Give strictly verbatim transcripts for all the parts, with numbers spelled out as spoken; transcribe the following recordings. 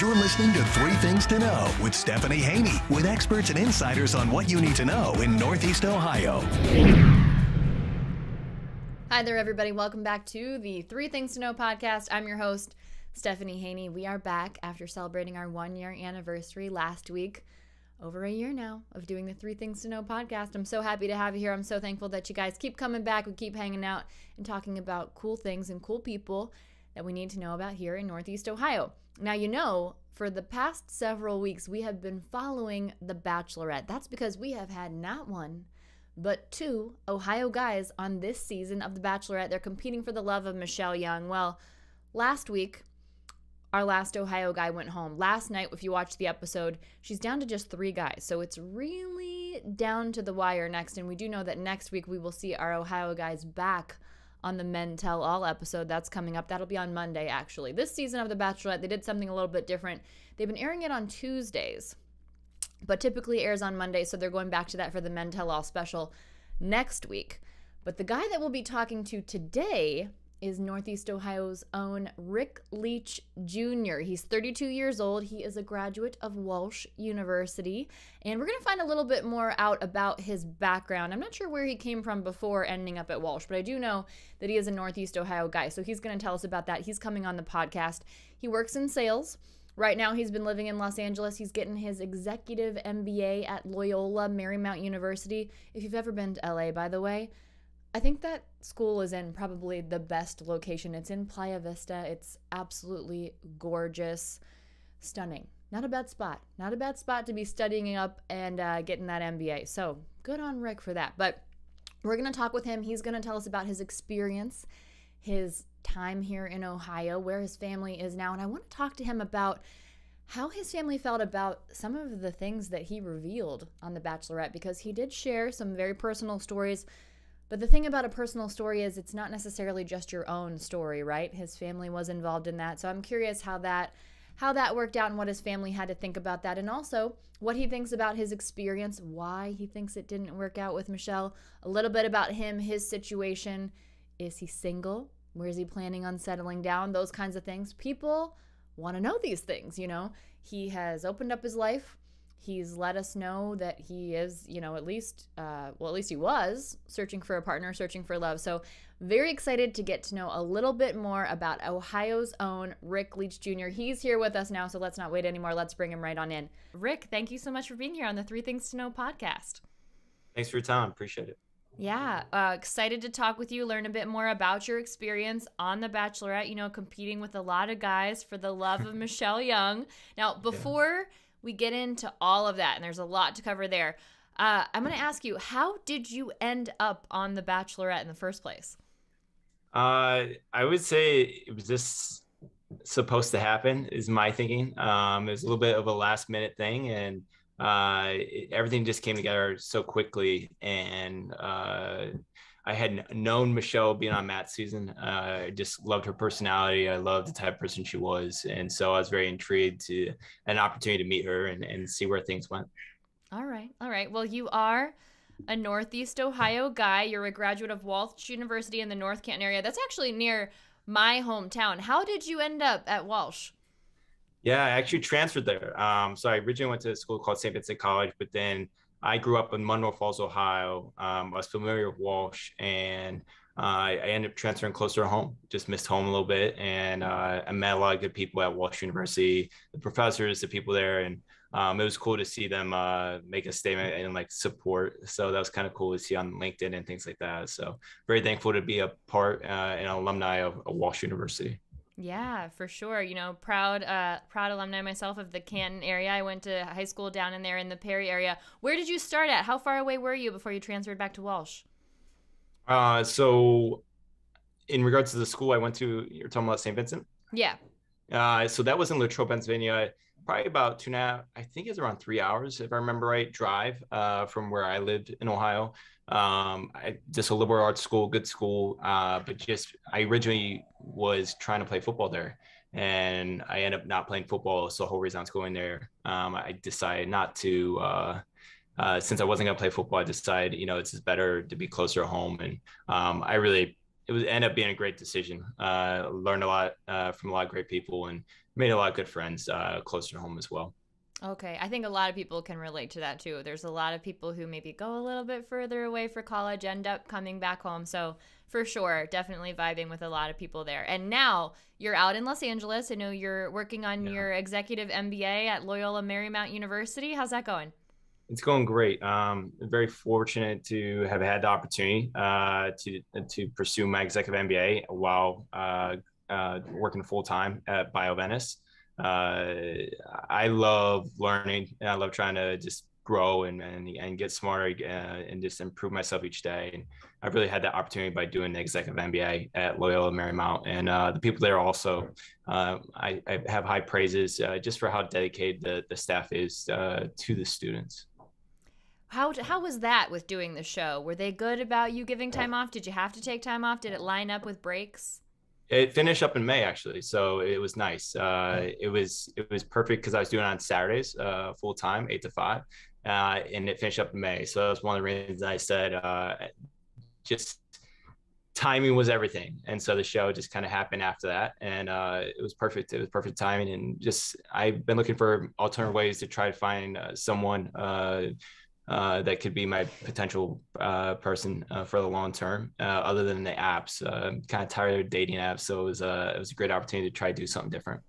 You're listening to Three Things to Know with Stephanie Haney, with experts and insiders on what you need to know in Northeast Ohio. Hi there, everybody. Welcome back to the Three Things to Know podcast. I'm your host, Stephanie Haney. We are back after celebrating our one-year anniversary last week. Over a year now of doing the Three Things to Know podcast. I'm so happy to have you here. I'm so thankful that you guys keep coming back. We keep hanging out and talking about cool things and cool people that we need to know about here in Northeast Ohio. Now, you know, for the past several weeks, we have been following The Bachelorette. That's because we have had not one, but two Ohio guys on this season of The Bachelorette. They're competing for the love of Michelle Young. Well, last week, our last Ohio guy went home. Last night, if you watched the episode, she's down to just three guys. So it's really down to the wire next. And we do know that next week we will see our Ohio guys back on the Men Tell All episode. That's coming up. That'll be on Monday, actually. This season of The Bachelorette, they did something a little bit different. They've been airing it on Tuesdays, but typically airs on Monday. So they're going back to that for the Men Tell All special next week. But the guy that we'll be talking to today is Northeast Ohio's own Rick Leach, Junior He's thirty-two years old. He is a graduate of Walsh University. And we're going to find a little bit more out about his background. I'm not sure where he came from before ending up at Walsh, but I do know that he is a Northeast Ohio guy. So he's going to tell us about that. He's coming on the podcast. He works in sales. Right now, he's been living in Los Angeles. He's getting his executive M B A at Loyola Marymount University. If you've ever been to L A, by the way, I think that school is in probably the best location. It's in Playa Vista. It's absolutely gorgeous, stunning. Not a bad spot. Not a bad spot to be studying up and uh, getting that M B A. So good on Rick for that. But we're going to talk with him. He's going to tell us about his experience, his time here in Ohio, where his family is now. And I want to talk to him about how his family felt about some of the things that he revealed on The Bachelorette, because he did share some very personal stories. But the thing about a personal story is it's not necessarily just your own story, right? His family was involved in that. So I'm curious how that how that worked out and what his family had to think about that. And also what he thinks about his experience, why he thinks it didn't work out with Michelle, a little bit about him, his situation. Is he single? Where is he planning on settling down? Those kinds of things. People want to know these things, you know. He has opened up his life. He's let us know that he is, you know, at least, uh, well, at least he was searching for a partner, searching for love. So very excited to get to know a little bit more about Ohio's own Rick Leach, Junior He's here with us now, so let's not wait anymore. Let's bring him right on in. Rick, thank you so much for being here on the Three Things to Know podcast. Thanks for your time. Appreciate it. Yeah. Uh, excited to talk with you, learn a bit more about your experience on The Bachelorette, you know, competing with a lot of guys for the love of Michelle Young. Now, before... Yeah. We get into all of that, and there's a lot to cover there. Uh, I'm going to ask you, how did you end up on The Bachelorette in the first place? Uh, I would say it was just supposed to happen, is my thinking. Um, it was a little bit of a last-minute thing, and uh, it, everything just came together so quickly. And uh, I had known Michelle being on Matt's season. Uh, I just loved her personality. I loved the type of person she was. And so I was very intrigued to an opportunity to meet her and, and see where things went. All right. All right. Well, you are a Northeast Ohio guy. You're a graduate of Walsh University in the North Canton area. That's actually near my hometown. How did you end up at Walsh? Yeah, I actually transferred there. Um, so I originally went to a school called Saint Vincent College, but then I grew up in Munroe Falls, Ohio. Um, I was familiar with Walsh, and uh, I ended up transferring closer to home, just missed home a little bit. And uh, I met a lot of good people at Walsh University, the professors, the people there. And um, it was cool to see them uh, make a statement and like support. So that was kind of cool to see on LinkedIn and things like that. So very thankful to be a part uh, and an alumni of, of Walsh University. Yeah, for sure. You know, proud uh, proud alumni myself of the Canton area. I went to high school down in there in the Perry area. Where did you start at? How far away were you before you transferred back to Walsh? Uh, so in regards to the school I went to, you're talking about Saint Vincent? Yeah. Uh, so that was in Latrobe, Pennsylvania, probably about two and a half, I think it's around three hours, if I remember right, drive uh, from where I lived in Ohio. Um, I, just a liberal arts school, good school, uh, but just I originally was trying to play football there, and I ended up not playing football. So the whole reason I was going there, um, I decided not to. Uh, uh, since I wasn't going to play football, I decided you know it's just better to be closer to home, and um, I really it was ended up being a great decision. Uh, learned a lot uh, from a lot of great people, and made a lot of good friends uh, closer to home as well. Okay. I think a lot of people can relate to that too. There's a lot of people who maybe go a little bit further away for college, end up coming back home. So for sure, definitely vibing with a lot of people there. And now you're out in Los Angeles. I know you're working on yeah. your executive M B A at Loyola Marymount University. How's that going? It's going great. Um, I'm very fortunate to have had the opportunity uh, to to pursue my executive M B A while uh, uh, working full time at BioVenice. Uh, I love learning. I love trying to just grow and and, and get smarter uh, and just improve myself each day. And I've really had that opportunity by doing the executive M B A at Loyola Marymount, and uh, the people there also. Uh, I, I have high praises uh, just for how dedicated the the staff is uh, to the students. How how was that with doing the show? Were they good about you giving time off? Did you have to take time off? Did it line up with breaks? It finished up in May, actually, so it was nice. Uh, it was it was perfect because I was doing it on Saturdays, uh, full time, eight to five, uh, and it finished up in May. So that was one of the reasons I said uh, just timing was everything, and so the show just kind of happened after that, and uh, it was perfect. It was perfect timing, and just I've been looking for alternative ways to try to find uh, someone. Uh, Uh, that could be my potential uh, person uh, for the long term, uh, other than the apps. Uh, I'm kind of tired of dating apps, so it was, uh, it was a great opportunity to try to do something different.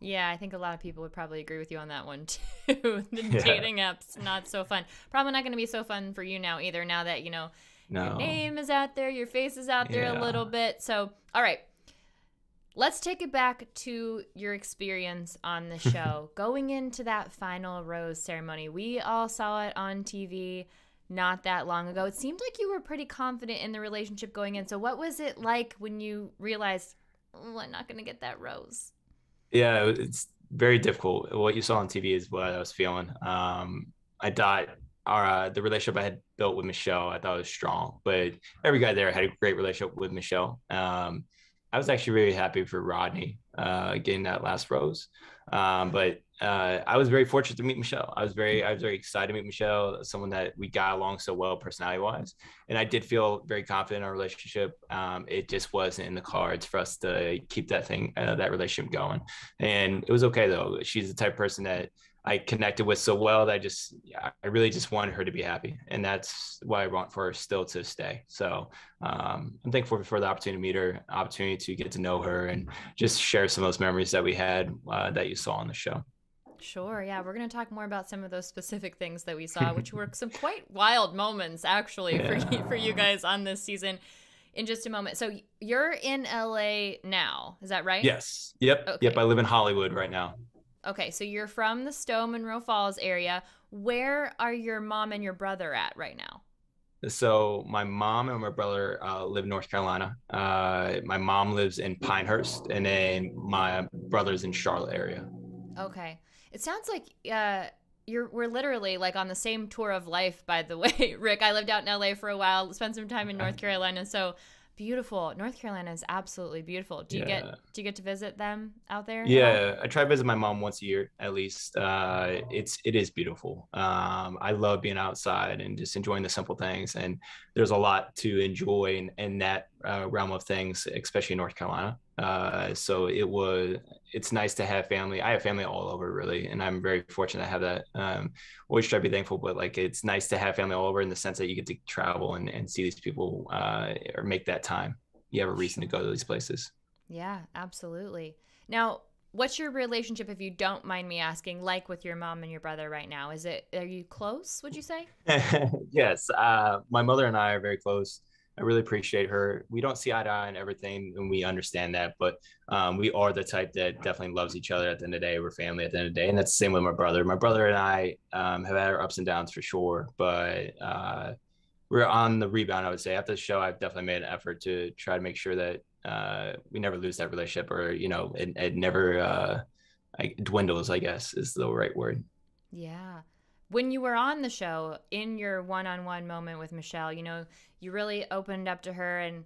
Yeah, I think a lot of people would probably agree with you on that one, too. the yeah. Dating apps, not so fun. Probably not going to be so fun for you now either, now that, you know, no. your name is out there, your face is out there yeah. a little bit. So, all right. Let's take it back to your experience on the show. Going into that final rose ceremony, we all saw it on T V not that long ago. It seemed like you were pretty confident in the relationship going in. So what was it like when you realized, oh, I'm not going to get that rose? Yeah, it's very difficult. What you saw on T V is what I was feeling. Um, I thought our, uh, the relationship I had built with Michelle, I thought was strong. But every guy there had a great relationship with Michelle. Um, I was actually really happy for Rodney uh, getting that last rose, um, but uh, I was very fortunate to meet Michelle. I was very, I was very excited to meet Michelle, someone that we got along so well personality-wise, and I did feel very confident in our relationship. Um, it just wasn't in the cards for us to keep that thing, uh, that relationship going, and it was okay though. She's the type of person that I connected with so well that I just, I really just wanted her to be happy. And that's why I want for her still to stay. So um, I'm thankful for the opportunity to meet her, opportunity to get to know her and just share some of those memories that we had uh, that you saw on the show. Sure. Yeah. We're going to talk more about some of those specific things that we saw, which were some quite wild moments actually yeah. for, you, for you guys on this season. In just a moment. So you're in L A now, is that right? Yes. Yep. Okay. Yep. I live in Hollywood right now. Okay, so you're from the Stowe Monroe Falls area. Where are your mom and your brother at right now? So my mom and my brother uh, live in North Carolina. Uh, my mom lives in Pinehurst, and then my brother's in Charlotte area. Okay, it sounds like uh, you're we're literally like on the same tour of life. By the way, Rick, I lived out in L A for a while. Spent some time in North Carolina. So. Beautiful. North Carolina is absolutely beautiful. Do you yeah. get do you get to visit them out there? Yeah, I try to visit my mom once a year at least. Uh, it's it is beautiful. Um, I love being outside and just enjoying the simple things. And there's a lot to enjoy in, in that uh, realm of things, especially in North Carolina. Uh, so it was it's nice to have family. I have family all over really, and I'm very fortunate to have that. Um, always try to be thankful, but like it's nice to have family all over in the sense that you get to travel and, and see these people uh, or make that time. You have a reason to go to these places. Yeah, absolutely. Now, what's your relationship, if you don't mind me asking, like with your mom and your brother right now? Is it are you close, would you say? Yes. Uh, my mother and I are very close. I really appreciate her. We don't see eye to eye on everything, and we understand that, but um, we are the type that definitely loves each other at the end of the day. We're family at the end of the day, and that's the same with my brother. My brother and I um, have had our ups and downs for sure, but uh, we're on the rebound, I would say. After the show, I've definitely made an effort to try to make sure that uh, we never lose that relationship or, you know, it, it never uh, dwindles, I guess is the right word. Yeah. When you were on the show, in your one-on-one moment with Michelle, you know, you really opened up to her, and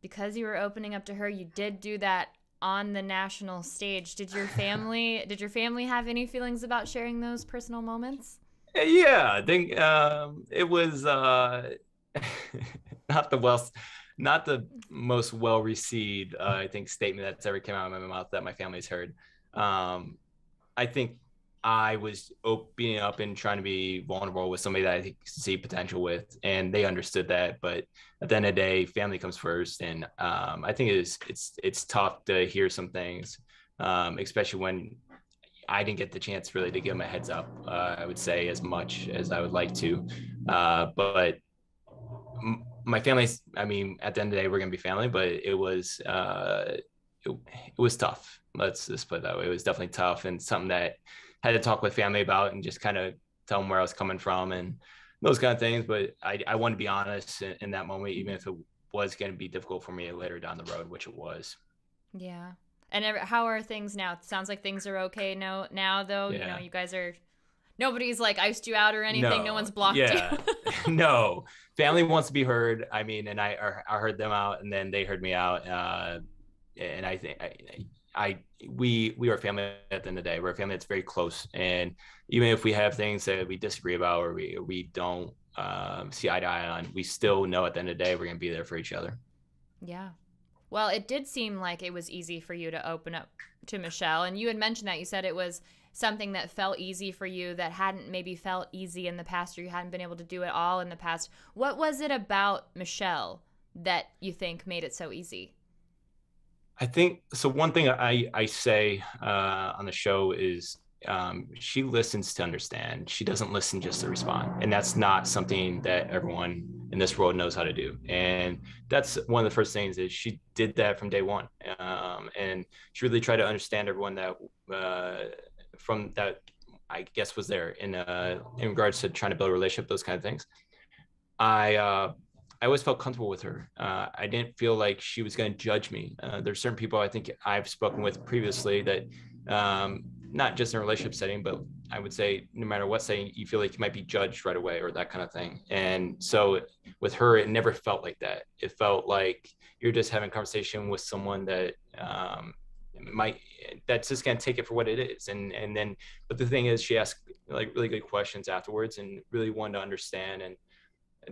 because you were opening up to her, you did do that on the national stage. Did your family, did your family have any feelings about sharing those personal moments? Yeah, I think um, it was uh, not the well, not the most well-received, uh, I think, statement that's ever came out of my mouth that my family's heard. um, I think I was opening up and trying to be vulnerable with somebody that I could see potential with, and they understood that. But at the end of the day, family comes first. And um, I think it's it's it's tough to hear some things, um, especially when I didn't get the chance really to give them a heads up, uh, I would say, as much as I would like to. Uh, but m- my family, I mean, at the end of the day, we're going to be family, but it was uh, it, it was tough. Let's just put it that way. It was definitely tough, and something that I had to talk with family about and just kind of tell them where I was coming from and those kind of things. But I, I wanted to be honest in, in that moment, even if it was going to be difficult for me later down the road, which it was. Yeah. And how are things now? It sounds like things are okay now, now though. Yeah. You know, you guys are, nobody's like iced you out or anything. No, no one's blocked yeah. you. No. Family wants to be heard. I mean, and I I heard them out, and then they heard me out. Uh, and I think I, I we we are family at the end of the day. We're a family that's very close. And even if we have things that we disagree about or we, we don't um, see eye to eye on, we still know at the end of the day we're going to be there for each other. Yeah. Well, it did seem like it was easy for you to open up to Michelle. And you had mentioned that. You said it was something that felt easy for you that hadn't maybe felt easy in the past, or you hadn't been able to do it all in the past. What was it about Michelle that you think made it so easy? I think, so one thing I, I say uh, on the show is um, she listens to understand. She doesn't listen just to respond. And that's not something that everyone in this world knows how to do. And that's one of the first things is she did that from day one. Um, and she really tried to understand everyone that uh, from that, I guess, was there in uh, in regards to trying to build a relationship, those kind of things. I uh, I always felt comfortable with her. Uh, I didn't feel like she was going to judge me. Uh, there's certain people I think I've spoken with previously that um, not just in a relationship setting, but I would say no matter what setting, you feel like you might be judged right away or that kind of thing. And so with her, it never felt like that. It felt like you're just having a conversation with someone that um, might, that's just going to take it for what it is. And, and then, but the thing is she asked like really good questions afterwards and really wanted to understand. And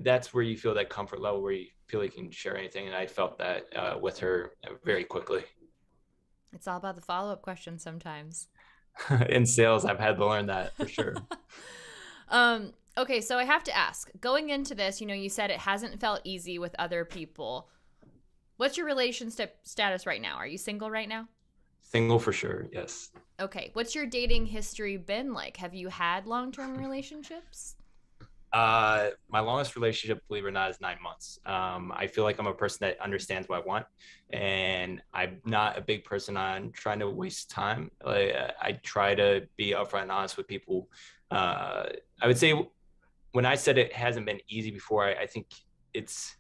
that's where you feel that comfort level where you feel like you can share anything. And I felt that uh, with her very quickly. It's all about the follow-up questions sometimes. In sales, I've had to learn that for sure. um, okay, so I have to ask, going into this, you know, you said it hasn't felt easy with other people. What's your relationship status right now? Are you single right now? Single for sure, yes. Okay, what's your dating history been like? Have you had long-term relationships? Uh, my longest relationship, believe it or not, is nine months. Um, I feel like I'm a person that understands what I want, and I'm not a big person on trying to waste time. Like, I try to be upfront and honest with people. Uh, I would say when I said it hasn't been easy before, I, I think it's,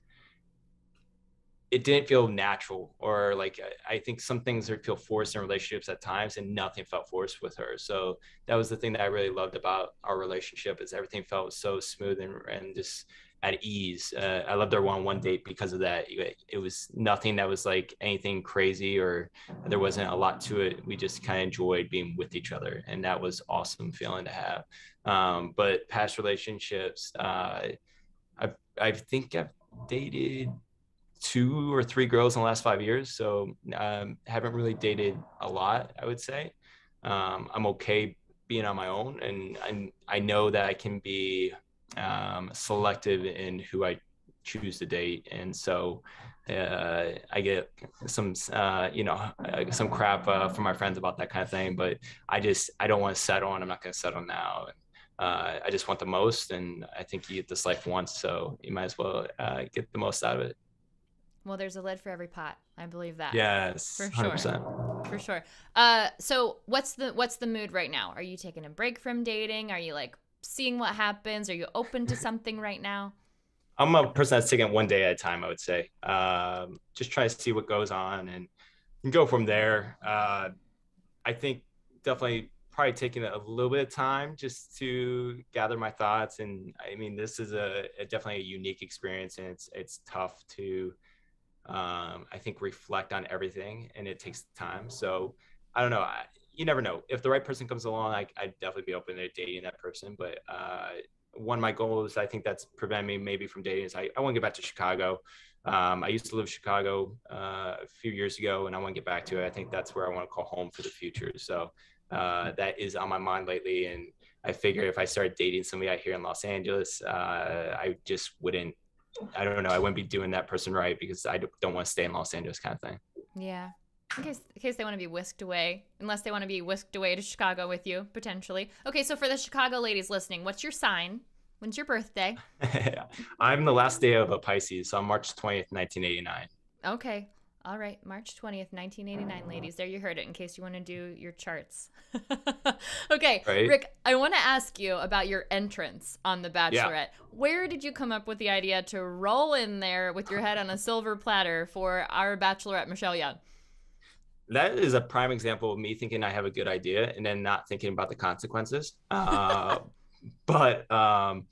it didn't feel natural, or like, I, I think some things are feel forced in relationships at times, and nothing felt forced with her. So that was the thing that I really loved about our relationship, is everything felt so smooth and, and just at ease. Uh, I loved our one-on-one date because of that. It, it was nothing that was like anything crazy, or there wasn't a lot to it. We just kind of enjoyed being with each other. And that was awesome feeling to have. Um, but past relationships, uh, I, I think I've dated two or three girls in the last five years. So um, haven't really dated a lot, I would say. Um, I'm okay being on my own. And, and I know that I can be um, selective in who I choose to date. And so uh, I get some, uh, you know, some crap uh, from my friends about that kind of thing. But I just, I don't want to settle, and I'm not going to settle now. And, uh, I just want the most. And I think you get this life once, so you might as well uh, get the most out of it. Well, there's a lid for every pot. I believe that. Yes, for sure. one hundred percent. For sure. Uh, so what's the what's the mood right now? Are you taking a break from dating? Are you like seeing what happens? Are you open to something right now? I'm a person that's taking it one day at a time, I would say. Um, just try to see what goes on and, and go from there. Uh, I think definitely probably taking a little bit of time just to gather my thoughts. And I mean, this is a, a definitely a unique experience, and it's it's tough to um I think reflect on everything, and it takes time. So I don't know, I, you never know. If the right person comes along, I, I'd definitely be open to dating that person. But uh one of my goals, I think that's prevented me maybe from dating, is I, I want to get back to Chicago. Um, I used to live in Chicago uh, a few years ago, and I want to get back to it. I think that's where I want to call home for the future. So uh, that is on my mind lately. And I figure if I start dating somebody out here in Los Angeles, uh, I just wouldn't, I don't know, I wouldn't be doing that person right, because I don't want to stay in Los Angeles kind of thing. Yeah. In case, in case they want to be whisked away, unless they want to be whisked away to Chicago with you, potentially. Okay, so for the Chicago ladies listening, what's your sign? When's your birthday? I'm the last day of a Pisces, so I'm March twentieth, nineteen eighty-nine. Okay. All right. March twentieth, nineteen eighty-nine, ladies. There you heard it, in case you want to do your charts. Okay. Right? Rick, I want to ask you about your entrance on The Bachelorette. Yeah. Where did you come up with the idea to roll in there with your head on a silver platter for our Bachelorette, Michelle Young? That is a prime example of me thinking I have a good idea and then not thinking about the consequences. Uh, but um,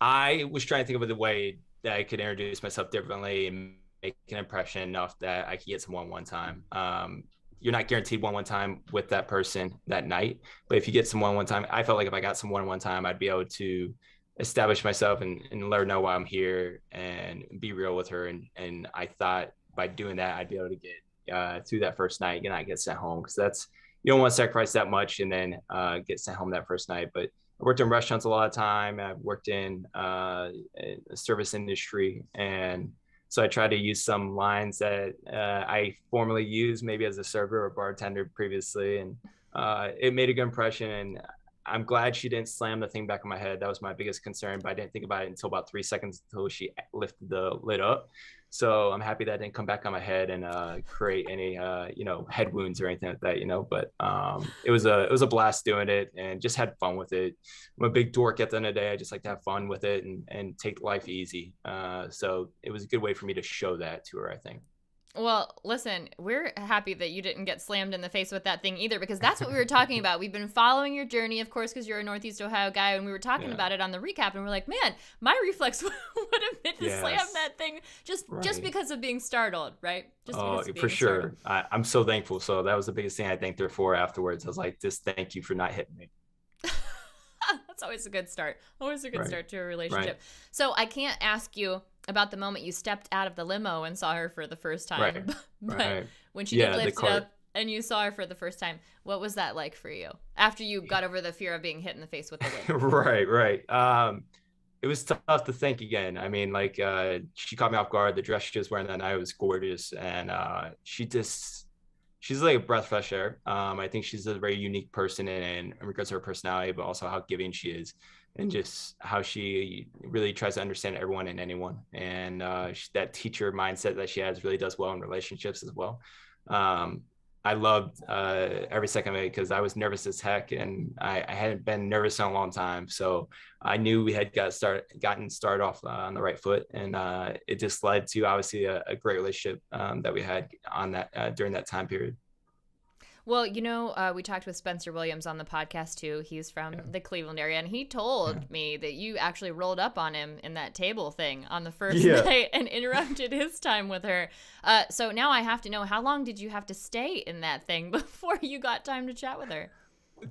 I was trying to think of the way that I could introduce myself differently and make an impression enough that I could get someone one time. Um, you're not guaranteed one one time with that person that night, but if you get someone one time, I felt like if I got someone one time, I'd be able to establish myself and, and let her know why I'm here and be real with her. And, and I thought by doing that, I'd be able to get uh through that first night and I get sent home, because that's, you don't want to sacrifice that much and then uh get sent home that first night. But I worked in restaurants a lot of time, and I've worked in uh the service industry, and so I try to use some lines that uh, I formerly used maybe as a server or bartender previously, and uh it made a good impression. And I'm glad she didn't slam the thing back in my head. That was my biggest concern, but I didn't think about it until about three seconds until she lifted the lid up. So I'm happy that I didn't come back on my head and uh, create any, uh, you know, head wounds or anything like that, you know. But um, it was a it was a blast doing it, and just had fun with it. I'm a big dork at the end of the day. I just like to have fun with it and, and take life easy. Uh, so it was a good way for me to show that to her, I think. Well, listen, we're happy that you didn't get slammed in the face with that thing either, because that's what we were talking about. We've been following your journey, of course, because you're a Northeast Ohio guy, and we were talking yeah. about it on the recap, and we're like, man, my reflex would have been to yes. slam that thing just right. just because of being startled, right? Just oh, for sure. I, I'm so thankful. So that was the biggest thing I thanked her for afterwards. I was like, just thank you for not hitting me. That's always a good start. Always a good right. start to a relationship. Right. So I can't ask you about the moment you stepped out of the limo and saw her for the first time. Right. But right. when she yeah, did lift it up and you saw her for the first time, what was that like for you after you got over the fear of being hit in the face with the lid? Right, right. Um, it was tough to think again. I mean, like, uh, she caught me off guard. The dress she was wearing that night was gorgeous. And uh, she just, she's like a breath of fresh air. Um, I think she's a very unique person in, in regards to her personality, but also how giving she is, and just how she really tries to understand everyone and anyone. And uh, she, that teacher mindset that she has really does well in relationships as well. Um, I loved uh, every second of it, because I was nervous as heck, and I, I hadn't been nervous in a long time. So I knew we had got start, gotten started off uh, on the right foot. And uh, it just led to obviously a, a great relationship um, that we had on that uh, during that time period. Well, you know, uh, we talked with Spencer Williams on the podcast, too. He's from yeah. the Cleveland area. And he told yeah. me that you actually rolled up on him in that table thing on the first yeah. night and interrupted his time with her. Uh, so now I have to know, how long did you have to stay in that thing before you got time to chat with her?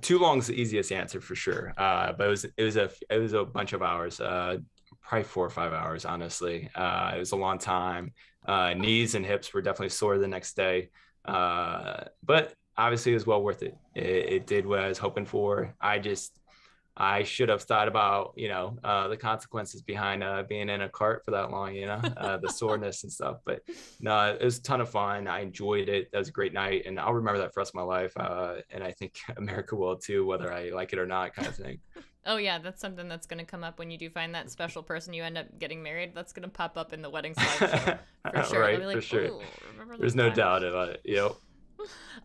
Too long is the easiest answer, for sure. Uh, but it was it was a it was a bunch of hours, uh, probably four or five hours, honestly. Uh, it was a long time. Uh, knees and hips were definitely sore the next day. Uh, but obviously it was well worth it. it. It did what I was hoping for. I just, I should have thought about, you know, uh, the consequences behind uh, being in a cart for that long, you know, uh, the soreness and stuff. But no, it was a ton of fun. I enjoyed it. That was a great night. And I'll remember that for the rest of my life. Uh, and I think America will too, whether I like it or not, kind of thing. Oh, yeah, that's something that's going to come up when you do find that special person you end up getting married. That's going to pop up in the wedding slideshow. For sure. Right, like, for sure. There's no time. doubt about it. Yep.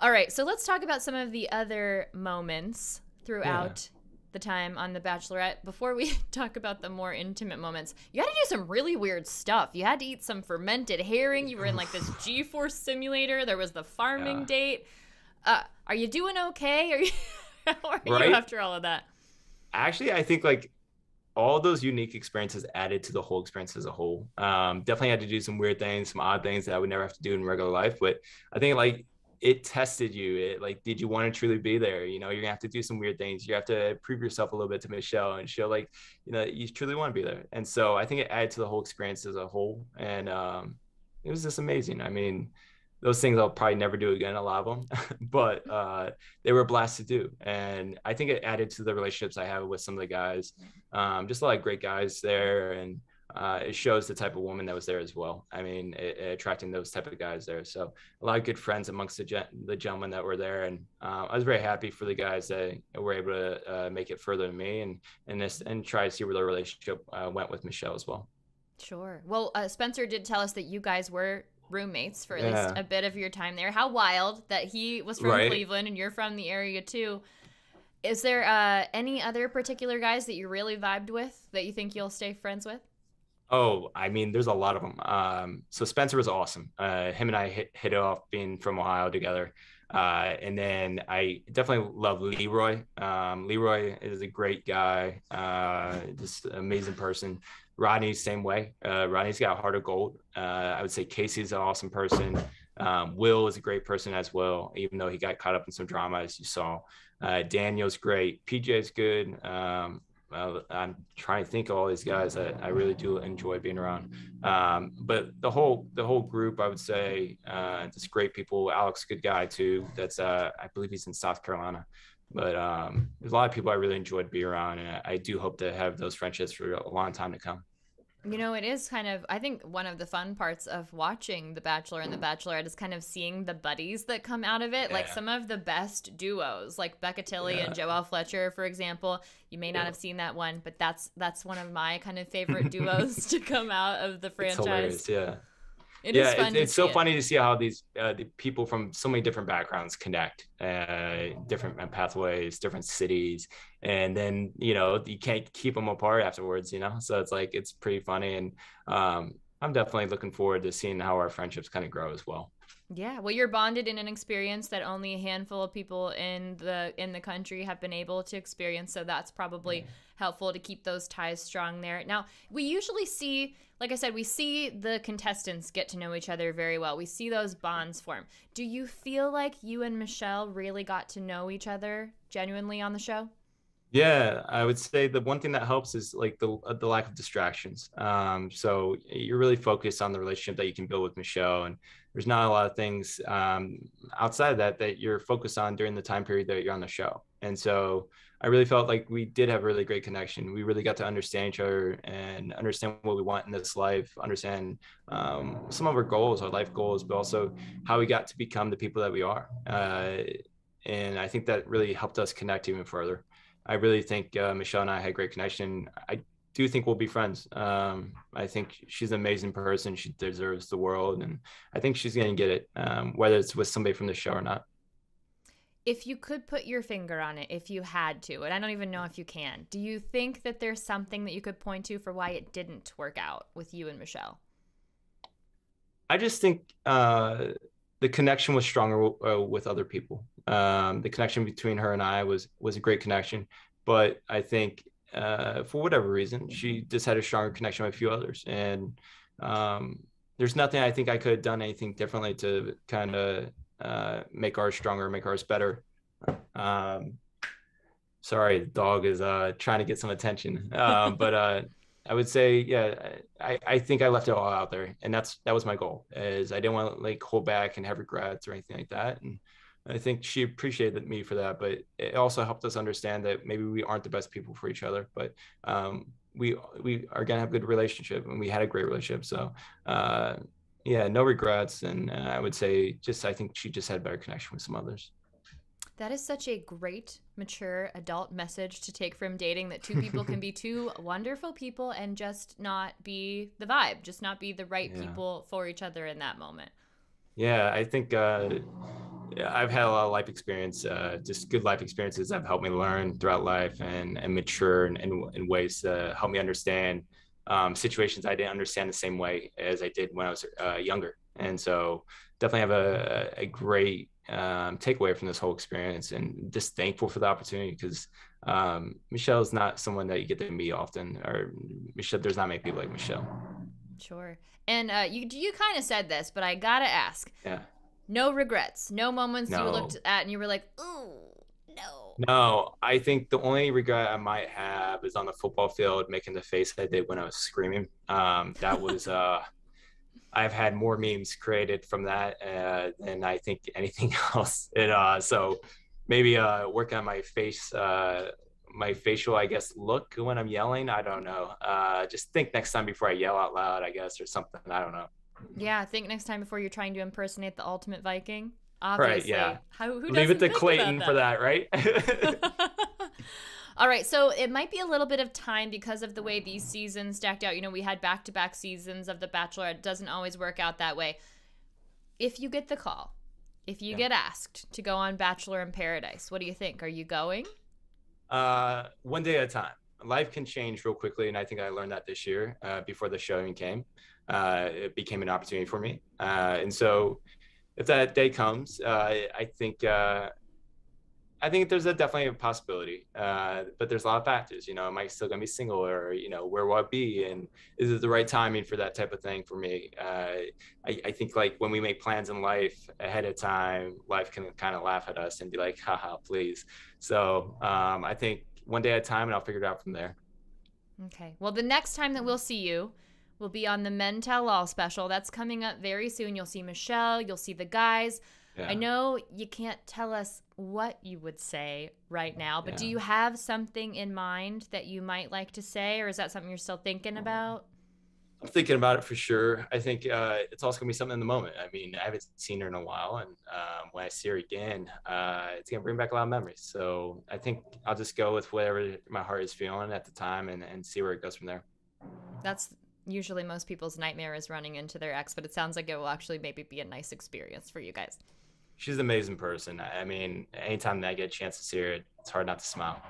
All right, so let's talk about some of the other moments throughout yeah. the time on The Bachelorette. Before we talk about the more intimate moments, you had to do some really weird stuff. You had to eat some fermented herring. You were in like this G force simulator. There was the farming yeah. date. Uh, are you doing okay? Are you, how are right? you after all of that? Actually, I think like all those unique experiences added to the whole experience as a whole. Um, definitely had to do some weird things, some odd things that I would never have to do in regular life. But I think like, it tested you. It like, did you want to truly be there? You know, you're gonna have to do some weird things. You have to prove yourself a little bit to Michelle and show like, you know, you truly want to be there. And so I think it added to the whole experience as a whole. And um, it was just amazing. I mean, those things I'll probably never do again, a lot of them, but uh, they were a blast to do. And I think it added to the relationships I have with some of the guys, um, just a lot of great guys there. And uh, it shows the type of woman that was there as well. I mean, it, it attracting those type of guys there. So a lot of good friends amongst the, gen the gentlemen that were there. And uh, I was very happy for the guys that were able to uh, make it further than me and, and, this, and try to see where the relationship uh, went with Michelle as well. Sure. Well, uh, Spencer did tell us that you guys were roommates for at yeah. least a bit of your time there. How wild that he was from right. Cleveland and you're from the area too. Is there uh, any other particular guys that you really vibed with that you think you'll stay friends with? Oh, I mean, there's a lot of them. Um, so Spencer was awesome. Uh, him and I hit, hit it off being from Ohio together. Uh, and then I definitely love Leroy. Um, Leroy is a great guy, uh, just an amazing person. Rodney, same way. Uh, Rodney's got a heart of gold. Uh, I would say Casey's an awesome person. Um, Will is a great person as well, even though he got caught up in some drama, as you saw. Uh, Daniel's great. P J's good. Um, uh, I'm trying to think of all these guys that I really do enjoy being around. Um, but the whole the whole group, I would say, uh, just great people. Alex, good guy too. That's uh, I believe he's in South Carolina. But um, there's a lot of people I really enjoyed being around, and I do hope to have those friendships for a long time to come. You know, it is kind of, I think one of the fun parts of watching The Bachelor and The Bachelorette is kind of seeing the buddies that come out of it. Yeah. Like some of the best duos, like Becca Tilly yeah. and Joelle Fletcher, for example. You may not yeah. have seen that one, but that's that's one of my kind of favorite duos to come out of the franchise. It's hilarious, yeah. It yeah, is fun it, it's so it. funny to see how these uh, the people from so many different backgrounds connect, uh, different pathways, different cities, and then, you know, you can't keep them apart afterwards, you know? So it's like, it's pretty funny. And um, I'm definitely looking forward to seeing how our friendships kind of grow as well. Yeah, well, you're bonded in an experience that only a handful of people in the in the country have been able to experience, so that's probably yeah. helpful to keep those ties strong there. Now, we usually see, like I said, we see the contestants get to know each other very well. We see those bonds form. Do you feel like you and Michelle really got to know each other genuinely on the show? Yeah, I would say the one thing that helps is like the the lack of distractions. Um, so you're really focused on the relationship that you can build with Michelle, and there's not a lot of things um, outside of that that you're focused on during the time period that you're on the show. And so I really felt like we did have a really great connection. We really got to understand each other and understand what we want in this life, understand um, some of our goals, our life goals, but also how we got to become the people that we are. Uh, and I think that really helped us connect even further. I really think uh, Michelle and I had a great connection. I do think we'll be friends. Um, I think she's an amazing person. She deserves the world. And I think she's going to get it, um, whether it's with somebody from the show or not. If you could put your finger on it, if you had to, and I don't even know if you can, do you think that there's something that you could point to for why it didn't work out with you and Michelle? I just think uh, the connection was stronger uh, with other people. Um, the connection between her and I was was a great connection, but I think uh, for whatever reason, she just had a stronger connection with a few others. And um, there's nothing I think I could have done anything differently to kind of uh, make ours stronger, make ours better. Um, sorry, the dog is uh, trying to get some attention, um, but uh, I would say, yeah, I, I think I left it all out there, and that's that was my goal. Is I didn't want to like hold back and have regrets or anything like that. And I think she appreciated me for that, but it also helped us understand that maybe we aren't the best people for each other, but um, we we are gonna have a good relationship, and we had a great relationship. So uh, yeah, no regrets. And uh, I would say just, I think she just had a better connection with some others. That is such a great, mature adult message to take from dating, that two people can be two wonderful people and just not be the vibe, just not be the right yeah. people for each other in that moment. Yeah, I think, uh, Yeah, I've had a lot of life experience, uh, just good life experiences that have helped me learn throughout life and, and mature in, in, in ways to help me understand um, situations I didn't understand the same way as I did when I was uh, younger. And so definitely have a, a great um, takeaway from this whole experience, and just thankful for the opportunity, because um, Michelle is not someone that you get to meet often, or Michelle, there's not many people like Michelle. Sure. And uh, you, you kind of said this, but I got to ask. Yeah. No regrets, no moments no. you looked at and you were like, ooh, no. No, I think the only regret I might have is on the football field making the face I did when I was screaming. Um, that was, uh, I've had more memes created from that uh, than I think anything else. It, uh, so maybe uh, work on my face, uh, my facial, I guess, look when I'm yelling. I don't know. Uh, just think next time before I yell out loud, I guess, or something. I don't know. Yeah, think next time before you're trying to impersonate the ultimate Viking. Obviously. Right, yeah. How, who Leave it to Clayton that? for that, right? All right, so it might be a little bit of time because of the way these seasons stacked out. You know, we had back-to-back seasons of The Bachelor. It doesn't always work out that way. If you get the call, if you yeah. get asked to go on Bachelor in Paradise, what do you think? Are you going? Uh, one day at a time. Life can change real quickly, and I think I learned that this year uh, before the show even came. Uh, it became an opportunity for me. Uh, and so if that day comes, uh, I think... Uh, I think there's a definitely a possibility, uh, but there's a lot of factors. You know, am I still gonna be single, or you know, where will I be, and is it the right timing for that type of thing for me? Uh, I, I think like when we make plans in life ahead of time, life can kind of laugh at us and be like, haha, please. So um, I think one day at a time, and I'll figure it out from there. Okay. Well, the next time that we'll see you will be on the Men Tell All special. That's coming up very soon. You'll see Michelle. You'll see the guys. Yeah. I know you can't tell us what you would say right now, but yeah. do you have something in mind that you might like to say, or is that something you're still thinking about? I'm thinking about it for sure. I think uh, it's also gonna be something in the moment. I mean, I haven't seen her in a while, and um, when I see her again, uh, it's gonna bring back a lot of memories. So I think I'll just go with whatever my heart is feeling at the time, and, and see where it goes from there. That's usually most people's nightmare, is running into their ex, but it sounds like it will actually maybe be a nice experience for you guys. She's an amazing person. I mean, anytime that I get a chance to see her, it's hard not to smile.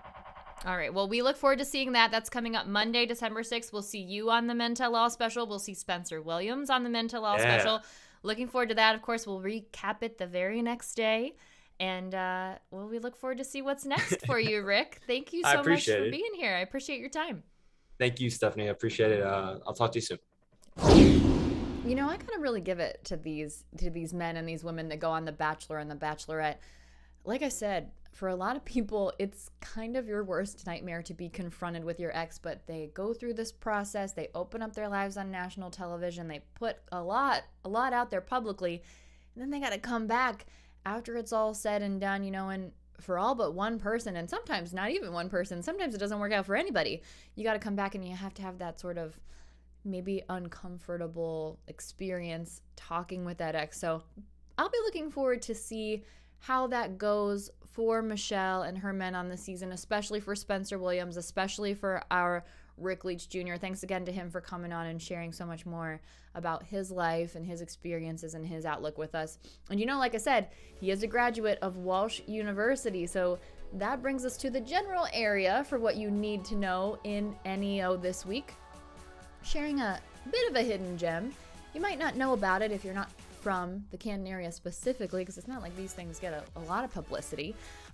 All right. Well, we look forward to seeing that. That's coming up Monday, December sixth. We'll see you on the Men Tell All special. We'll see Spencer Williams on the Men Tell All yeah. special. Looking forward to that. Of course, we'll recap it the very next day. And, uh, well, we look forward to see what's next for you, Rick. Thank you so much for it. being here. I appreciate your time. Thank you, Stephanie. I appreciate it. Uh, I'll talk to you soon. You know, I kind of really give it to these to these men and these women that go on The Bachelor and The Bachelorette. Like I said, for a lot of people, it's kind of your worst nightmare to be confronted with your ex, but they go through this process, they open up their lives on national television, they put a lot, a lot out there publicly, and then they got to come back after it's all said and done, you know, and for all but one person, and sometimes not even one person, sometimes it doesn't work out for anybody. You got to come back and you have to have that sort of maybe uncomfortable experience talking with that ex. So I'll be looking forward to see how that goes for Michelle and her men on the season, especially for Spencer Williams, especially for our Rick Leach, Junior Thanks again to him for coming on and sharing so much more about his life and his experiences and his outlook with us. And you know, like I said, he is a graduate of Walsh University. So that brings us to the general area for what you need to know in N E O this week. Sharing a bit of a hidden gem. You might not know about it if you're not from the Camden area specifically, because it's not like these things get a, a lot of publicity,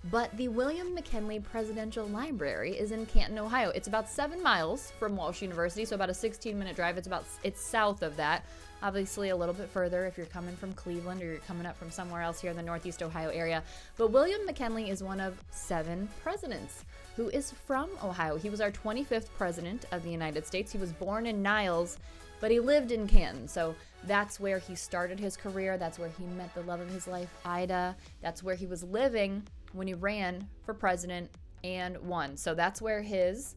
but the William McKinley Presidential Library is in Canton, Ohio. It's about seven miles from Walsh University, so about a sixteen minute drive. It's about it's south of that. Obviously a little bit further if you're coming from Cleveland or you're coming up from somewhere else here in the Northeast Ohio area. But William McKinley is one of seven presidents who is from Ohio. He was our twenty-fifth president of the United States. He was born in Niles, but he lived in Canton. So that's where he started his career. That's where he met the love of his life, Ida. That's where he was living when he ran for president and won. So that's where his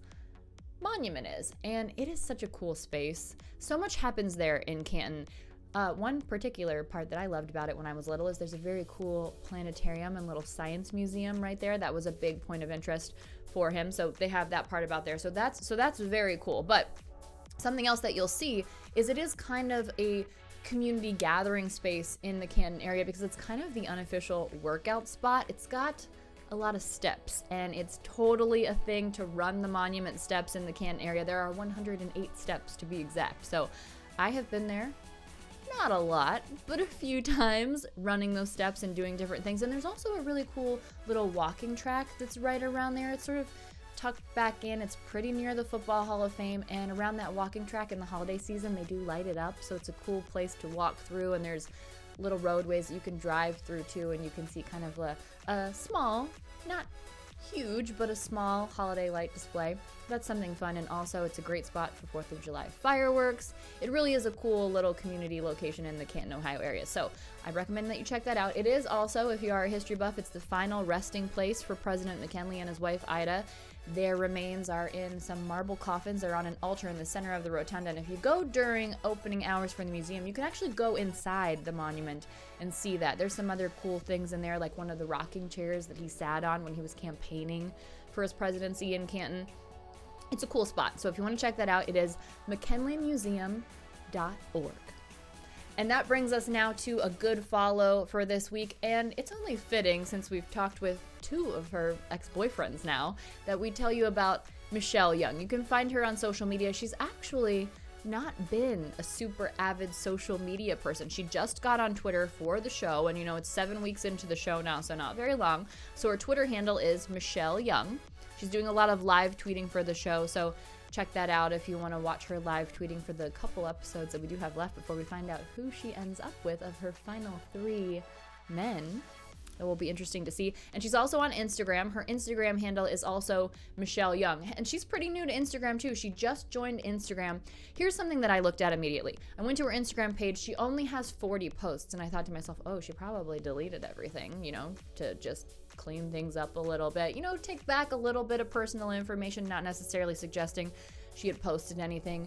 monument is, and it is such a cool space. So much happens there in Canton. Uh, one particular part that I loved about it when I was little is there's a very cool planetarium and little science museum right there. That was a big point of interest for him, so they have that part about there. So that's so that's very cool. But something else that you'll see is it is kind of a community gathering space in the Canton area, because it's kind of the unofficial workout spot. It's got a lot of steps, and it's totally a thing to run the monument steps in the Canton area. There are one hundred eight steps to be exact. So I have been there, not a lot, but a few times, running those steps and doing different things. And there's also a really cool little walking track that's right around there. It's sort of tucked back in. It's pretty near the Football Hall of Fame, and around that walking track in the holiday season, they do light it up. So it's a cool place to walk through, and there's little roadways that you can drive through too, and you can see kind of a, a small, not huge, but a small holiday light display. That's something fun, and also it's a great spot for fourth of July fireworks. It really is a cool little community location in the Canton, Ohio area, so I recommend that you check that out. It is also, if you are a history buff, it's the final resting place for President McKinley and his wife, Ida. Their remains are in some marble coffins. They're on an altar in the center of the rotunda, and if you go during opening hours for the museum, you can actually go inside the monument and see that. There's some other cool things in there, like one of the rocking chairs that he sat on when he was campaigning for his presidency in Canton. It's a cool spot, so if you want to check that out, it is McKinley Museum dot org. And that brings us now to a good follow for this week, and it's only fitting, since we've talked with two of her ex-boyfriends now, that we tell you about Michelle Young. You can find her on social media. She's actually not been a super avid social media person. She just got on Twitter for the show, and you know, it's seven weeks into the show now, so not very long. So her Twitter handle is Michelle Young. She's doing a lot of live tweeting for the show, so check that out if you want to watch her live tweeting for the couple episodes that we do have left before we find out who she ends up with of her final three men. That will be interesting to see. And she's also on Instagram. Her Instagram handle is also Michelle Young. And she's pretty new to Instagram too. She just joined Instagram. Here's something that I looked at immediately. I went to her Instagram page. She only has forty posts. And I thought to myself, oh, she probably deleted everything, you know, to just clean things up a little bit. You know, take back a little bit of personal information, not necessarily suggesting she had posted anything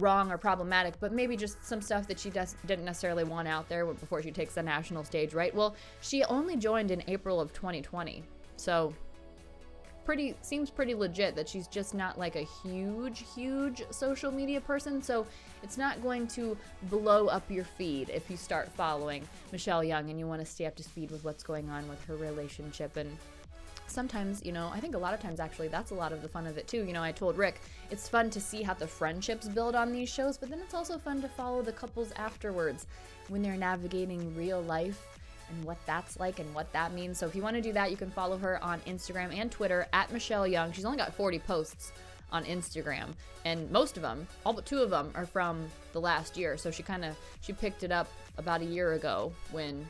wrong or problematic, but maybe just some stuff that she does, didn't necessarily want out there before she takes the national stage, right? Well, she only joined in April of twenty twenty, so pretty seems pretty legit that she's just not like a huge, huge social media person, so it's not going to blow up your feed if you start following Michelle Young and you want to stay up to speed with what's going on with her relationship. And sometimes, you know, I think a lot of times actually that's a lot of the fun of it too. You know, I told Rick, it's fun to see how the friendships build on these shows, but then it's also fun to follow the couples afterwards when they're navigating real life and what that's like and what that means. So if you want to do that, you can follow her on Instagram and Twitter at Michelle Young. She's only got forty posts on Instagram, and most of them, all but two of them, are from the last year. So she kind of, she picked it up about a year ago when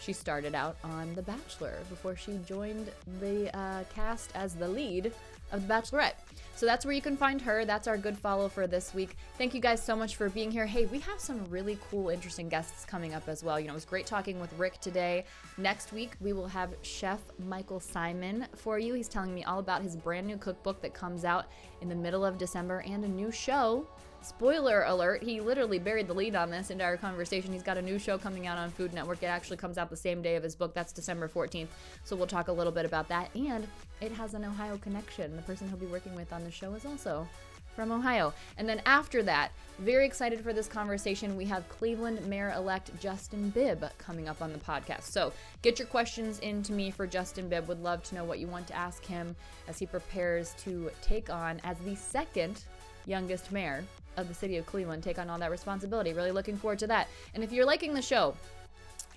she started out on The Bachelor before she joined the uh, cast as the lead of The Bachelorette. So that's where you can find her. That's our good follow for this week. Thank you guys so much for being here. Hey, we have some really cool, interesting guests coming up as well. You know, it was great talking with Rick today. Next week, we will have Chef Michael Simon for you. He's telling me all about his brand new cookbook that comes out in the middle of December and a new show. Spoiler alert, he literally buried the lead on this entire conversation. He's got a new show coming out on Food Network. It actually comes out the same day of his book. That's December fourteenth. So we'll talk a little bit about that. And it has an Ohio connection. The person he'll be working with on the show is also from Ohio. And then after that, very excited for this conversation, we have Cleveland Mayor-elect Justin Bibb coming up on the podcast. So get your questions in to me for Justin Bibb. Would love to know what you want to ask him as he prepares to take on, as the second youngest mayor of the city of Cleveland, take on all that responsibility. Really looking forward to that. And if you're liking the show,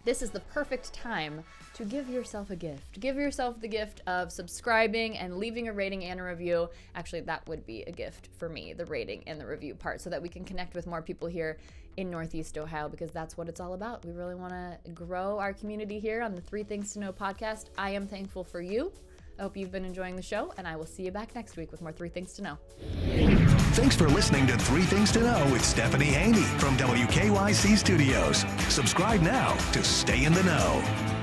this is the perfect time to give yourself a gift. Give yourself the gift of subscribing and leaving a rating and a review. Actually, that would be a gift for me, the rating and the review part, so that we can connect with more people here in Northeast Ohio, because that's what it's all about. We really want to grow our community here on the Three Things to Know podcast. I am thankful for you. I hope you've been enjoying the show, and I will see you back next week with more Three Things to Know. Thanks for listening to Three Things to Know with Stephanie Haney from W K Y C Studios. Subscribe now to stay in the know.